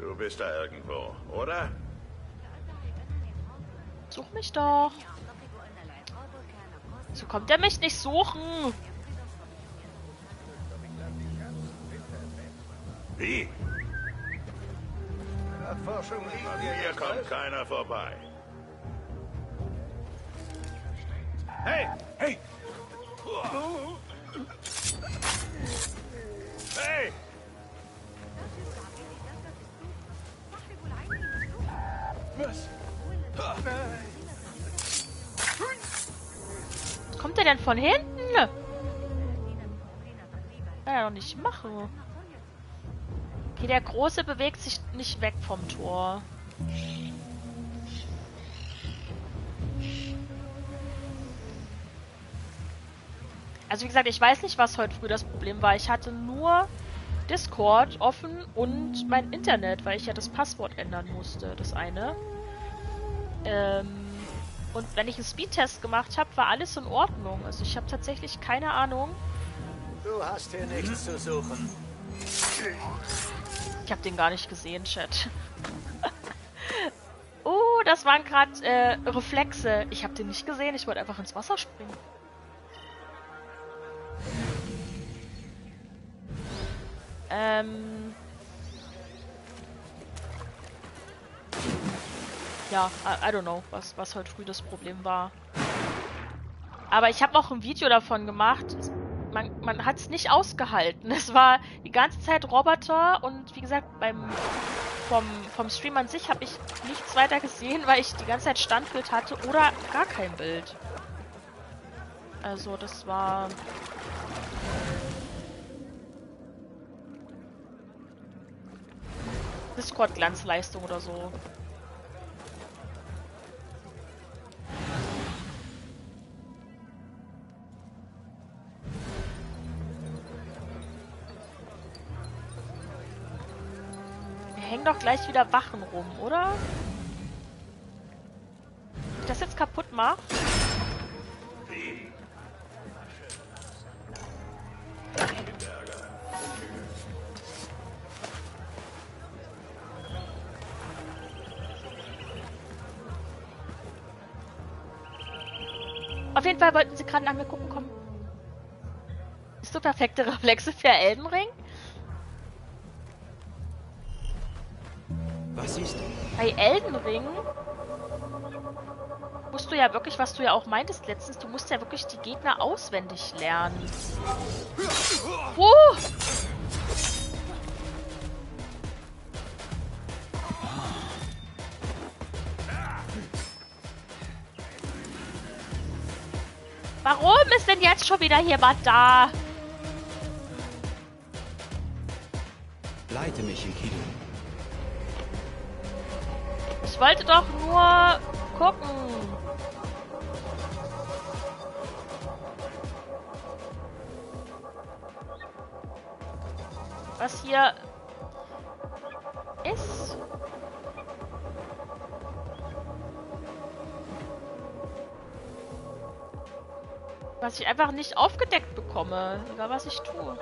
Du bist da irgendwo, oder? Such mich doch. So kommt er mich nicht suchen. Wie? Hier kommt keiner vorbei. Hey! Hey! Hey! Was? Kommt er denn von hinten? Kann er doch nicht machen. Okay, der Große bewegt sich nicht weg vom Tor. Also wie gesagt, ich weiß nicht, was heute früh das Problem war. Ich hatte nur Discord offen und mein Internet, weil ich ja das Passwort ändern musste, das eine. Und wenn ich einen Speedtest gemacht habe, war alles in Ordnung. Also ich habe tatsächlich keine Ahnung. Du hast hier nichts zu suchen. Ich habe den gar nicht gesehen, Chat. Oh, das waren gerade Reflexe. Ich habe den nicht gesehen, ich wollte einfach ins Wasser springen. Ja, I don't know, was heute früh das Problem war. Aber ich habe auch ein Video davon gemacht. Man hat es nicht ausgehalten. Es war die ganze Zeit Roboter und wie gesagt, vom Stream an sich habe ich nichts weiter gesehen, weil ich die ganze Zeit Standbild hatte oder gar kein Bild. Also das war... Discord-Glanzleistung oder so. Wir hängen doch gleich wieder Wachen rum, oder? Wenn ich das jetzt kaputt mache? Auf jeden Fall wollten sie gerade nach mir gucken kommen. Ist so perfekte Reflexe für Elden Ring? Was ist? Bei Elden Ring musst du ja wirklich, was du ja auch meintest letztens, du musst ja wirklich die Gegner auswendig lernen. Warum ist denn jetzt schon wieder jemand da? Leite mich in Kino. Ich wollte doch nur gucken. Was hier ist? Was ich einfach nicht aufgedeckt bekomme, egal was ich tue.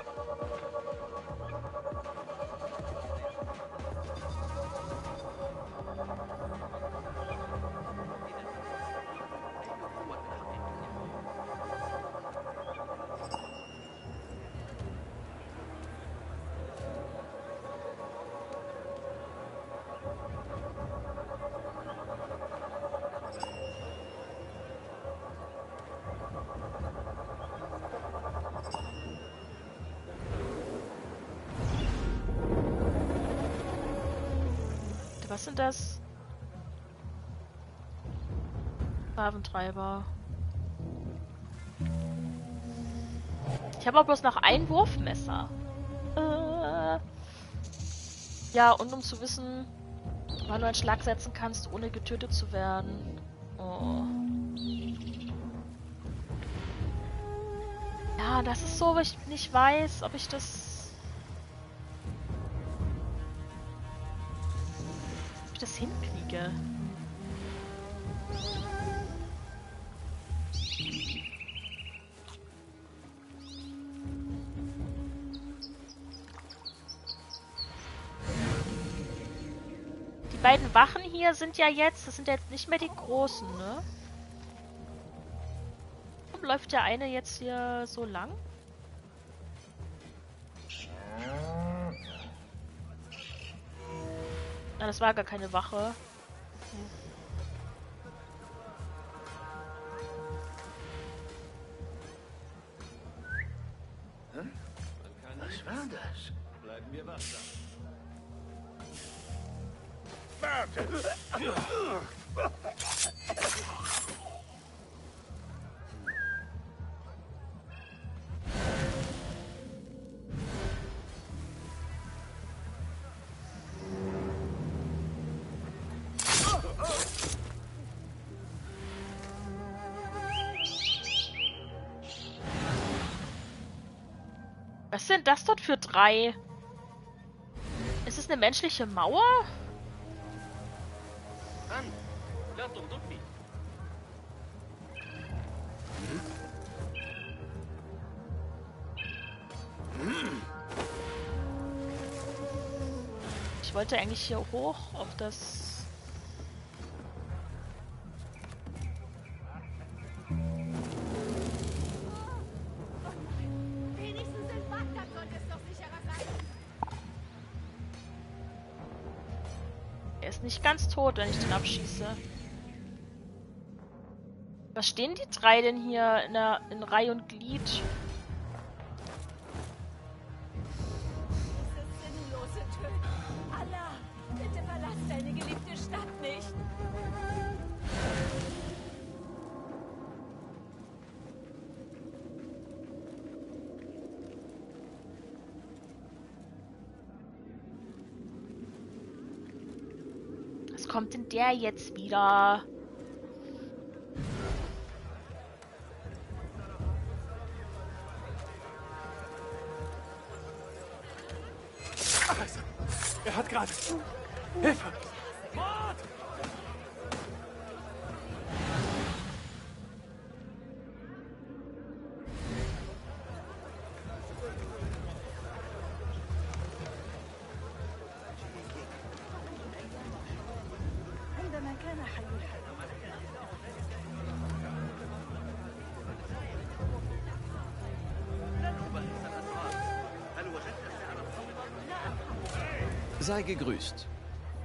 Was sind das? Sklaventreiber. Ich habe auch bloß noch ein Wurfmesser. Ja, und um zu wissen, wann du einen Schlag setzen kannst, ohne getötet zu werden. Oh. Ja, das ist so, weil ich nicht weiß, ob ich das... hinkriege. beiden Wachen hier sind ja jetzt, das sind ja jetzt nicht mehr die großen, ne? Warum läuft der eine jetzt hier so lang? Na, das war gar keine Wache. Hm. Was war das? Bleiben wir wachsam. Warte! Was sind das dort für drei? Ist es eine menschliche Mauer? Ich wollte eigentlich hier hoch auf das... Nicht ganz tot, wenn ich den abschieße. Was stehen die drei denn hier in Reihe und Glied? Diese sinnlose Tötung. Allah, bitte verlass deine geliebte Stadt nicht. Kommt denn der jetzt wieder? Scheiße. Er hat gerade Hilfe. Mord! Sei gegrüßt.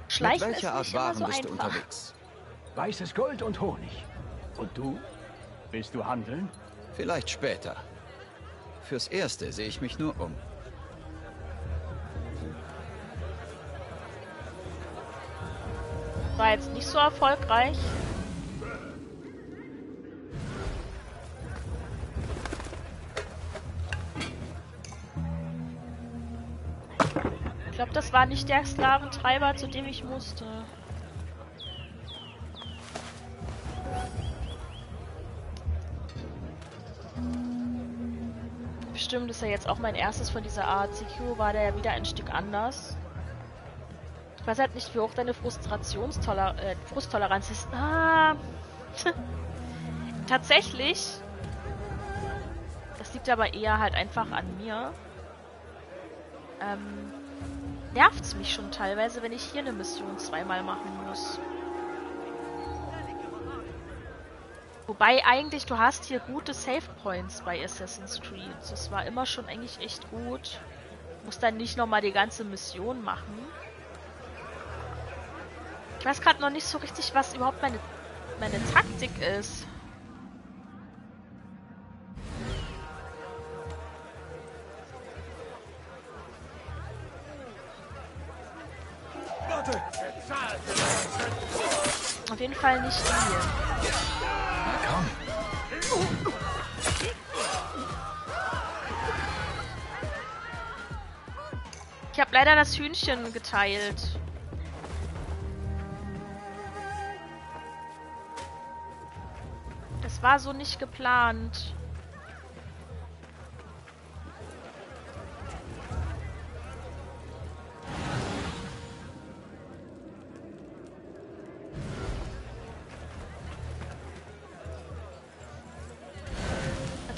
Schleichen mit welcher Art Waren so bist du unterwegs? Weißes Gold und Honig. Und du? Willst du handeln? Vielleicht später. Fürs Erste sehe ich mich nur um. War jetzt nicht so erfolgreich. Ich glaube, das war nicht der Sklaventreiber, zu dem ich musste. Bestimmt ist ja jetzt auch mein erstes von dieser Art. CQ war der ja wieder ein Stück anders. Ich weiß halt nicht, wie hoch deine Frusttoleranz ist. Ah. Tatsächlich. Das liegt aber eher halt einfach an mir. Nervt's mich schon teilweise, wenn ich hier eine Mission zweimal machen muss. Wobei eigentlich, du hast hier gute Save Points bei Assassin's Creed. Das war immer schon eigentlich echt gut. Du musst dann nicht nochmal die ganze Mission machen. Ich weiß gerade noch nicht so richtig, was überhaupt meine Taktik ist. Auf jeden Fall nicht hier. Na komm. Ich habe leider das Hühnchen geteilt. Das war so nicht geplant.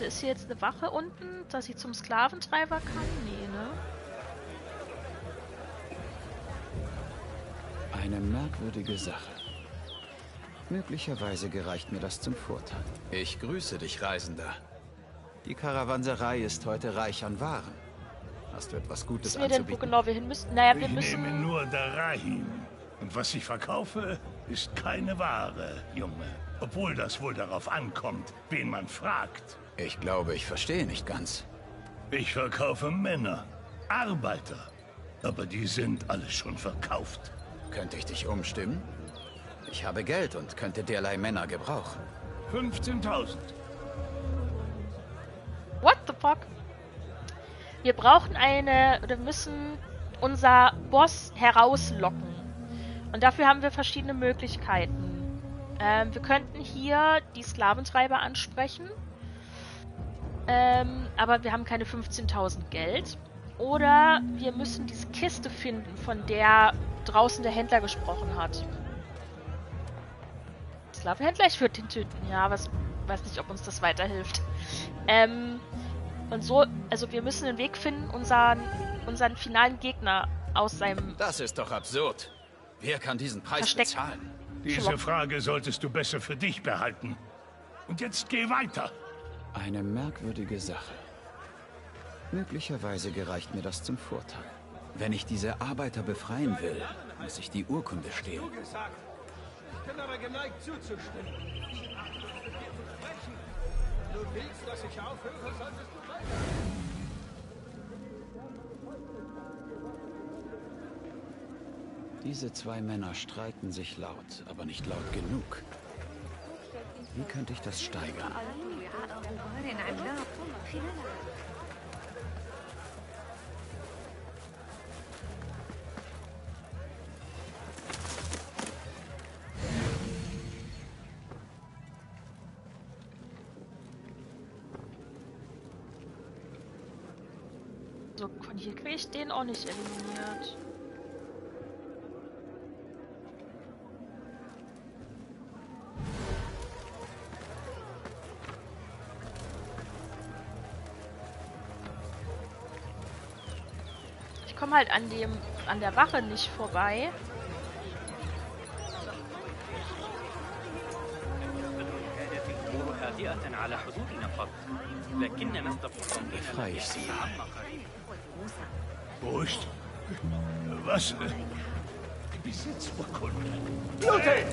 Ist hier jetzt eine Wache unten, dass ich zum Sklaventreiber kann? Nee, ne? eine merkwürdige Sache. Möglicherweise gereicht mir das zum Vorteil. Ich grüße dich, Reisender. Die Karawanserei ist heute reich an Waren. Hast du etwas Gutes anzubieten? Wissen wir denn, wo genau wir hin müssen? Naja, wir müssen... Ich nehme nur Darahim. Und was ich verkaufe, ist keine Ware, Junge. Obwohl das wohl darauf ankommt, wen man fragt. Ich glaube, ich verstehe nicht ganz. Ich verkaufe Männer, Arbeiter. Aber die sind alle schon verkauft. Könnte ich dich umstimmen? Ich habe Geld und könnte derlei Männer gebrauchen. 15.000. What the fuck? Wir brauchen eine... Wir müssen unser Boss herauslocken. Und dafür haben wir verschiedene Möglichkeiten. Wir könnten hier die Sklaventreiber ansprechen. Aber wir haben keine 15.000 Geld. Oder wir müssen diese Kiste finden, von der draußen der Händler gesprochen hat. Sklavenhändler, ich würde ihn töten. Ja, weiß nicht, ob uns das weiterhilft. Und so, also wir müssen einen Weg finden, unseren finalen Gegner aus seinem... Das ist doch absurd. Wer kann diesen Preis bezahlen? Diese Frage solltest du besser für dich behalten. Und jetzt geh weiter. Eine merkwürdige Sache. Möglicherweise gereicht mir das zum Vorteil. Wenn ich diese Arbeiter befreien will, muss ich die Urkunde stehlen. Ich bin aber geneigt zuzustimmen. Du willst, dass ich aufhöre, solltest du weiter. Diese zwei Männer streiten sich laut, aber nicht laut genug. Wie könnte ich das steigern? So, von hier kriege ich den auch nicht eliminiert. Ich komme halt an der Wache nicht vorbei. Befreie ich sie. Wo ist? Was? Besitzurkunde. Blutet!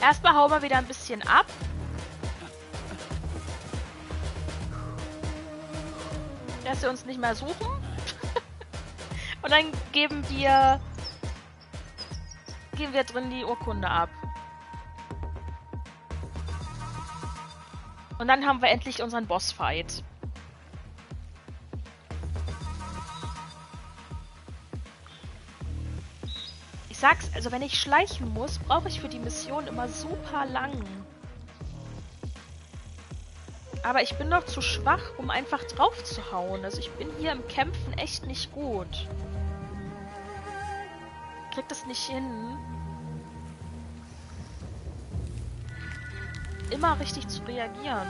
Erstmal hauen wir wieder ein bisschen ab. Dass sie uns nicht mehr suchen. Und dann geben wir drin die Urkunde ab. Und dann haben wir endlich unseren Bossfight. Also wenn ich schleichen muss, brauche ich für die Mission immer super lang. Aber ich bin doch zu schwach, um einfach drauf zu hauen. Also ich bin hier im Kämpfen echt nicht gut. Ich krieg das nicht hin. Immer richtig zu reagieren.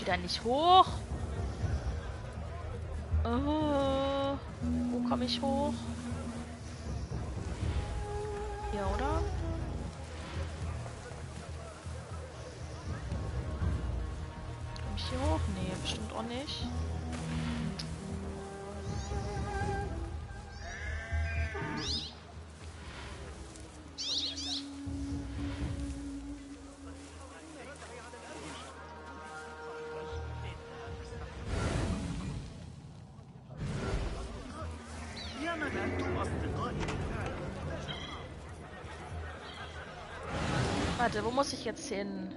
Wieder nicht hoch. Oh, wo komme ich hoch? Ja, oder? Komme ich hier hoch? Nee, bestimmt auch nicht. Warte, wo muss ich jetzt hin?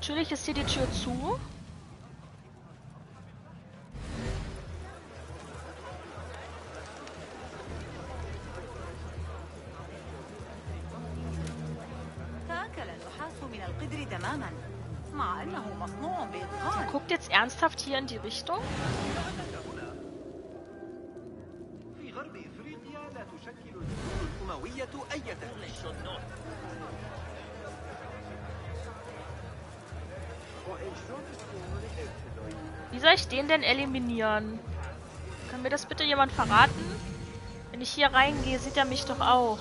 Natürlich ist hier die Tür zu. Guckt jetzt ernsthaft hier in die Richtung? Wie soll ich den denn eliminieren? Kann mir das bitte jemand verraten? Wenn ich hier reingehe, sieht er mich doch auch.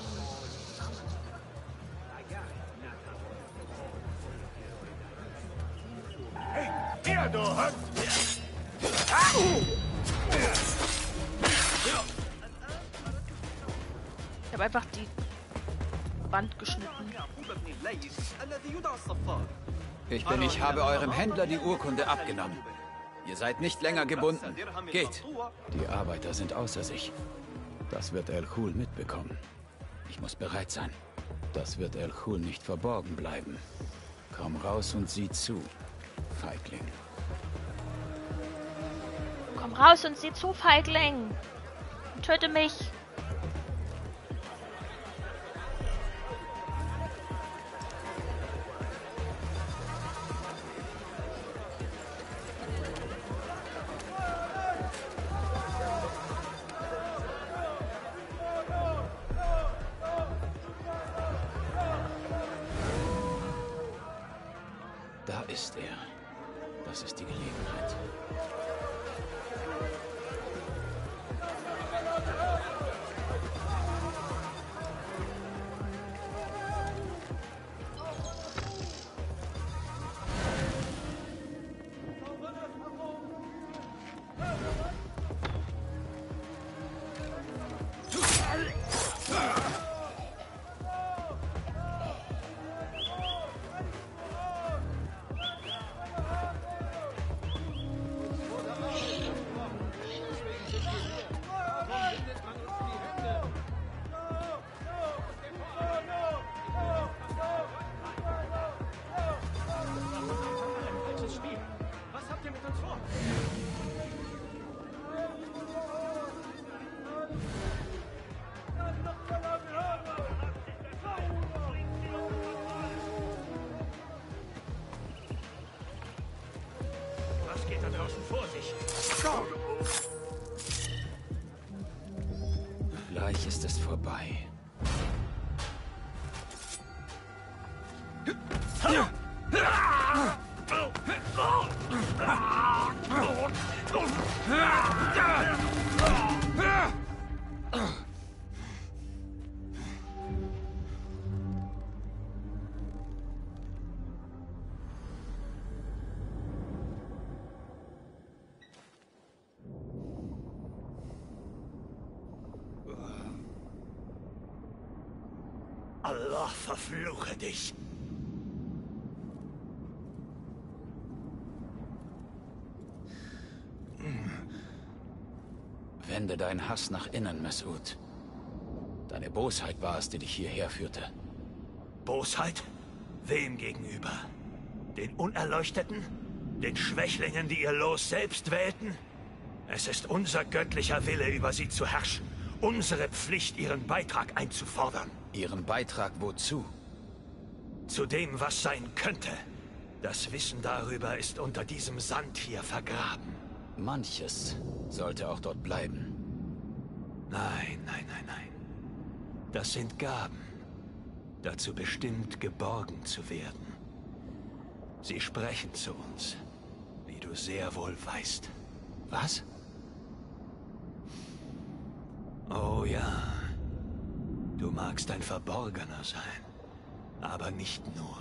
Ich habe einfach die Wand geschnitten. Ich bin, ich habe eurem Händler die Urkunde abgenommen. Ihr seid nicht länger gebunden. Geht! Die Arbeiter sind außer sich. Das wird Al-Ghul mitbekommen. Ich muss bereit sein. Das wird Al-Ghul nicht verborgen bleiben. Komm raus und sieh zu, Feigling. Komm raus und sieh zu, Feigling! Und töte mich! Das ist die Gelegenheit. Gleich ist es vorbei. Allah verfluche dich! Wende deinen Hass nach innen, Mas'ud. Deine Bosheit war es, die dich hierher führte. Bosheit? Wem gegenüber? Den Unerleuchteten? Den Schwächlingen, die ihr Los selbst wählten? Es ist unser göttlicher Wille, über sie zu herrschen. Unsere Pflicht, ihren Beitrag einzufordern. Ihren Beitrag wozu? Zu dem, was sein könnte. Das Wissen darüber ist unter diesem Sand hier vergraben. Manches sollte auch dort bleiben. Nein, nein, nein, nein. Das sind Gaben. Dazu bestimmt, geborgen zu werden. Sie sprechen zu uns, wie du sehr wohl weißt. Was? Oh ja. Du magst ein Verborgener sein, aber nicht nur.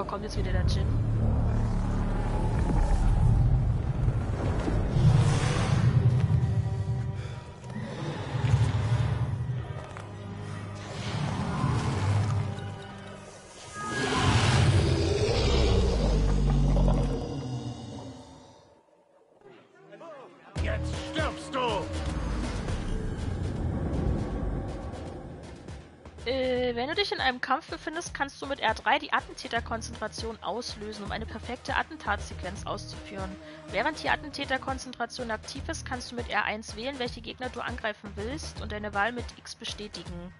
Oh, kommt jetzt wieder der Djinn. Wenn du dich in einem Kampf befindest, kannst du mit R3 die Attentäterkonzentration auslösen, um eine perfekte Attentatssequenz auszuführen. Während die Attentäterkonzentration aktiv ist, kannst du mit R1 wählen, welche Gegner du angreifen willst und deine Wahl mit X bestätigen.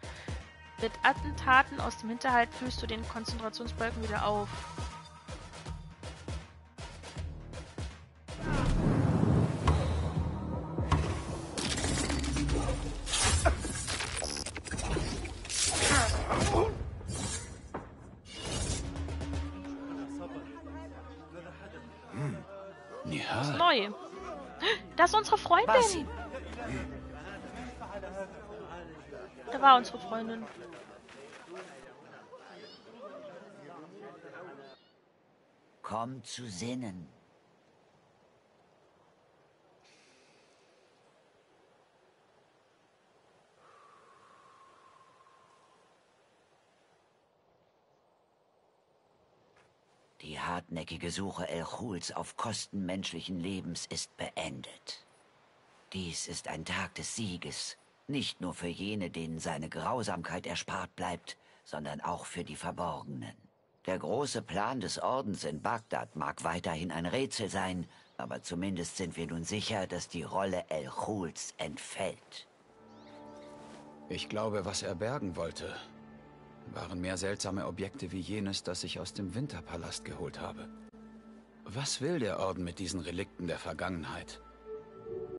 Mit Attentaten aus dem Hinterhalt füllst du den Konzentrationsbalken wieder auf. Das ist unsere Freundin! Basim. Da war unsere Freundin. Komm zu Sinnen. Die hartnäckige Suche Al-Ghuls auf Kosten menschlichen Lebens ist beendet. Dies ist ein Tag des Sieges, nicht nur für jene, denen seine Grausamkeit erspart bleibt, sondern auch für die Verborgenen. Der große Plan des Ordens in Bagdad mag weiterhin ein Rätsel sein, aber zumindest sind wir nun sicher, dass die Rolle Al-Ghuls entfällt. Ich glaube, was er bergen wollte, waren mehr seltsame Objekte wie jenes, das ich aus dem Winterpalast geholt habe. Was will der Orden mit diesen Relikten der Vergangenheit?